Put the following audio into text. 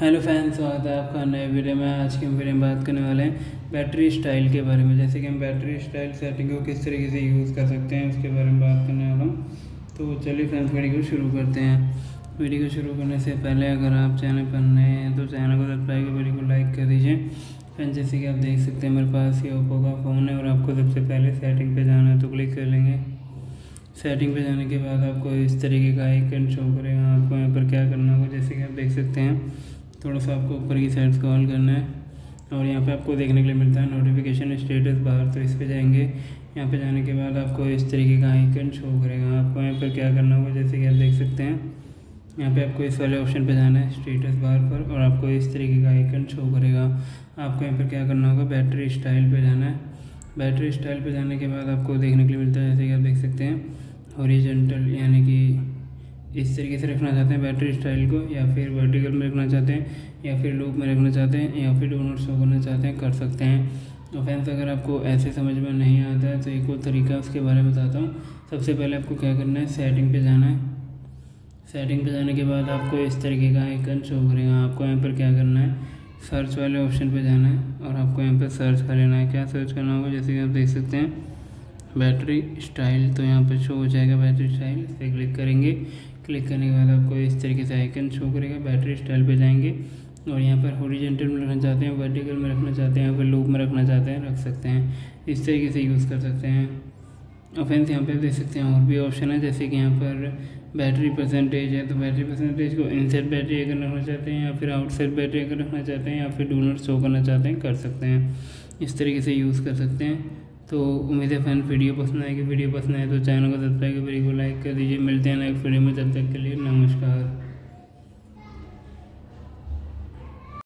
Hello fan, स्वागत है आपका नए वीडियो में। आज के हम वीडियो में बात करने वाले हैं बैटरी स्टाइल के बारे में, जैसे कि हम बैटरी स्टाइल सेटिंग को किस तरीके से यूज़ कर सकते हैं उसके बारे में बात करने वाला हूँ। तो चलिए फ्रेंड्स, वीडियो को शुरू करते हैं। वीडियो को शुरू करने से पहले अगर आप चैनल पर नए हैं तो चैनल को सब्सक्राइब कर वीडियो को लाइक कर दीजिए। फ्रेंड्स, जैसे कि आप देख सकते हैं मेरे पास ये ओप्पो का फ़ोन है और आपको सबसे पहले सेटिंग पर जाना है तो क्लिक कर लेंगे। सेटिंग पे जाने के बाद आपको इस तरीके का आइकन शो करेगा। आपको यहाँ पर क्या करना होगा, जैसे कि आप देख सकते हैं थोड़ा सा आपको ऊपर की साइड स्क्रॉल करना है और यहाँ पे आपको देखने के लिए मिलता है नोटिफिकेशन स्टेटस बाहर, तो इस पे जाएंगे। यहाँ पे जाने के बाद आपको इस तरीके का आइकन शो करेगा। आपको यहाँ पर क्या करना होगा, जैसे कि आप देख सकते हैं यहाँ पे आपको इस वाले ऑप्शन पे जाना है स्टेटस बार पर और आपको इस तरीके का आइकन शो करेगा। आपको यहाँ पर क्या करना होगा, बैटरी स्टाइल पर जाना है। बैटरी स्टाइल पर जाने के बाद आपको देखने के लिए मिलता है, जैसे कि आप देख सकते हैं हॉरिजॉन्टल, यानी कि इस तरीके से रखना चाहते हैं बैटरी स्टाइल को, या फिर वर्टिकल में रखना चाहते हैं, या फिर लूप में रखना चाहते हैं, या फिर डू नॉट शो करना चाहते हैं, कर सकते हैं। तो फ्रेंड्स, अगर आपको ऐसे समझ में नहीं आता है तो एक और तरीका उसके बारे में बताता हूँ। सबसे पहले आपको क्या करना है, सेटिंग पे जाना है। सेटिंग पे जाने के बाद आपको इस तरीके का आइकन शो करेगा। आपको यहाँ पर क्या करना है, सर्च वाले ऑप्शन पर जाना है और आपको यहाँ पर सर्च कर लेना है। क्या सर्च करना होगा, जैसे कि आप देख सकते हैं बैटरी स्टाइल, तो यहाँ पर शो हो जाएगा बैटरी स्टाइल, इस पर क्लिक करेंगे। क्लिक करने के बाद आपको इस तरीके से आइकन शो करेगा। बैटरी स्टाइल पे जाएंगे और यहाँ पर हॉरिजॉन्टल में रखना चाहते हैं, वर्टिकल में रखना चाहते हैं, या फिर लूप में रखना चाहते हैं, रख सकते हैं। इस तरीके से यूज़ कर सकते हैं। और फ्रेंड्स, यहाँ पर देख सकते हैं और भी ऑप्शन है, जैसे कि यहाँ पर बैटरी परसेंटेज है, तो बैटरी परसेंटेज को इनसाइड बैटरी अगर रखना चाहते हैं, या फिर आउटसाइड बैटरी अगर रखना चाहते हैं, या फिर डू नॉट शो करना चाहते हैं, कर सकते हैं। इस तरीके से यूज़ कर सकते हैं। तो उम्मीद है फैन वीडियो पसंद आएगी। वीडियो पसंद आए तो चैनल को सब्सक्राइब कर वीडियो को लाइक कर दीजिए। मिलते हैं नेक्स्ट वीडियो में, तब तक के लिए नमस्कार।